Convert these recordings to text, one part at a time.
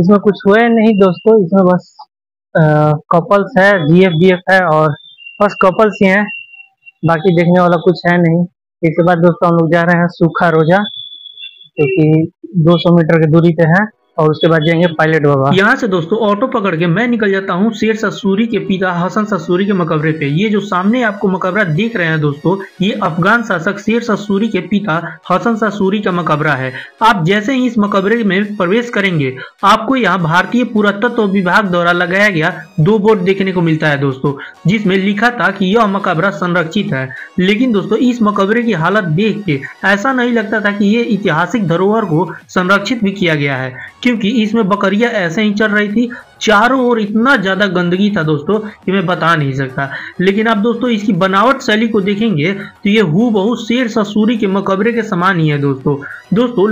इसमें कुछ हुए नहीं दोस्तों, इसमें बस कपल्स है, GF BF है और बस कपल्स ही हैं, बाकी देखने वाला कुछ है नहीं। इसके बाद दोस्तों हम लोग जा रहे हैं सूखा रोजा जो कि 200 मीटर की दूरी पे है और उसके बाद जाएंगे पायलट बाबा। यहाँ से दोस्तों ऑटो पकड़ के मैं निकल जाता हूँ शेरशाह सूरी के पिता हसन सूरी के मकबरे पे। ये जो सामने आपको मकबरा देख रहे हैं दोस्तों, ये अफगान शासक शेरशाह सूरी के पिता हसन सूरी का मकबरा है। आप जैसे ही इस मकबरे में प्रवेश करेंगे आपको यहाँ भारतीय पुरातत्व विभाग द्वारा लगाया गया 2 बोर्ड देखने को मिलता है दोस्तों, जिसमें लिखा था कि यह मकबरा संरक्षित है। लेकिन दोस्तों इस मकबरे की हालत देख के ऐसा नहीं लगता था कि ये ऐतिहासिक धरोहर को संरक्षित भी किया गया है, क्योंकि इसमें बकरियां ऐसे ही चल रही थी। चारों ओर इतना ज्यादा गंदगी था दोस्तों कि मैं बता नहीं सकता। लेकिन आप दोस्तों इसकी बनावट शैली को देखेंगे तो ये हूबहू शेरशाह सूरी के मकबरे के समान ही है दोस्तों।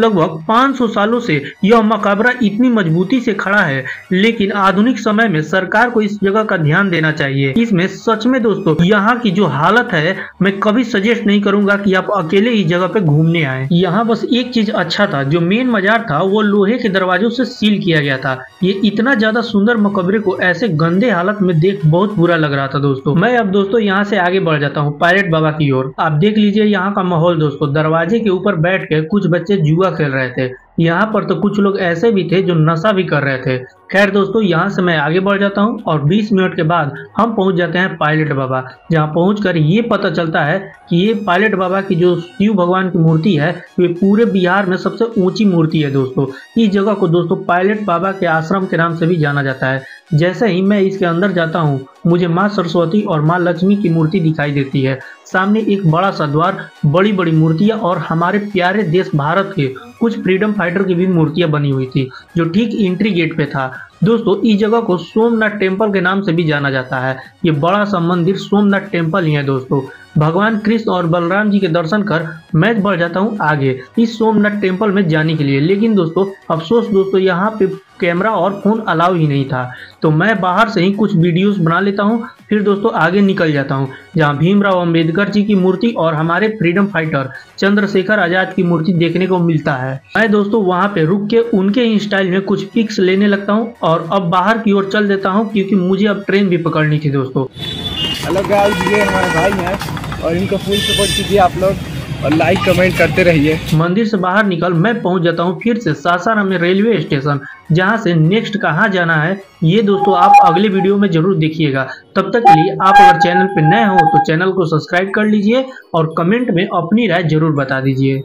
लगभग 500 सालों से यह मकबरा इतनी मजबूती से खड़ा है, लेकिन आधुनिक समय में सरकार को इस जगह का ध्यान देना चाहिए। इसमें सच में दोस्तों यहाँ की जो हालत है, मैं कभी सजेस्ट नहीं करूंगा कि आप अकेले इस जगह पे घूमने आए। यहाँ बस एक चीज अच्छा था, जो मेन मजार था वो लोहे के दरवाजों से सील किया गया था। ये इतना ज्यादा सुंदर मकबरे को ऐसे गंदे हालत में देख बहुत बुरा लग रहा था दोस्तों। मैं अब दोस्तों यहाँ से आगे बढ़ जाता हूँ पायलट बाबा की ओर। आप देख लीजिए यहाँ का माहौल दोस्तों, दरवाजे के ऊपर बैठ के कुछ बच्चे जुआ खेल रहे थे। यहाँ पर तो कुछ लोग ऐसे भी थे जो नशा भी कर रहे थे। खैर दोस्तों यहाँ से मैं आगे बढ़ जाता हूँ और 20 मिनट के बाद हम पहुँच जाते हैं पायलट बाबा, जहाँ पहुँचकर ये पता चलता है कि ये पायलट बाबा की जो शिव भगवान की मूर्ति है वे पूरे बिहार में सबसे ऊंची मूर्ति है दोस्तों। इस जगह को दोस्तों पायलट बाबा के आश्रम के नाम से भी जाना जाता है। जैसे ही मैं इसके अंदर जाता हूँ मुझे माँ सरस्वती और माँ लक्ष्मी की मूर्ति दिखाई देती है। सामने एक बड़ा सा द्वार, बड़ी बड़ी मूर्तियाँ और हमारे प्यारे देश भारत के कुछ फ्रीडम फाइटर की भी मूर्तियाँ बनी हुई थी जो ठीक एंट्री गेट पे था। दोस्तों इस जगह को सोमनाथ टेम्पल के नाम से भी जाना जाता है। ये बड़ा सा मंदिर सोमनाथ टेम्पल ही है दोस्तों। भगवान कृष्ण और बलराम जी के दर्शन कर मैं बढ़ जाता हूँ आगे इस सोमनाथ टेम्पल में जाने के लिए। लेकिन दोस्तों अफसोस दोस्तों यहाँ पे कैमरा और फोन अलाउ ही नहीं था, तो मैं बाहर से ही कुछ वीडियोस बना लेता हूँ। फिर दोस्तों आगे निकल जाता हूँ जहाँ भीमराव अम्बेडकर जी की मूर्ति और हमारे फ्रीडम फाइटर चंद्रशेखर आजाद की मूर्ति देखने को मिलता है। मैं दोस्तों वहाँ पे रुक के उनके ही स्टाइल में कुछ पिक्स लेने लगता हूँ और अब बाहर की ओर चल देता हूँ, क्योंकि मुझे अब ट्रेन भी पकड़नी थी दोस्तों। हेलो गाइस, ये हमारे भाई हैं और इनको फुल सपोर्ट कीजिए आप लोग और लाइक कमेंट करते रहिए। मंदिर से बाहर निकल मैं पहुंच जाता हूं फिर से सासाराम रेलवे स्टेशन, जहां से नेक्स्ट कहां जाना है ये दोस्तों आप अगले वीडियो में जरूर देखिएगा। तब तक के लिए आप अगर चैनल पर नए हो तो चैनल को सब्सक्राइब कर लीजिए और कमेंट में अपनी राय जरूर बता दीजिए।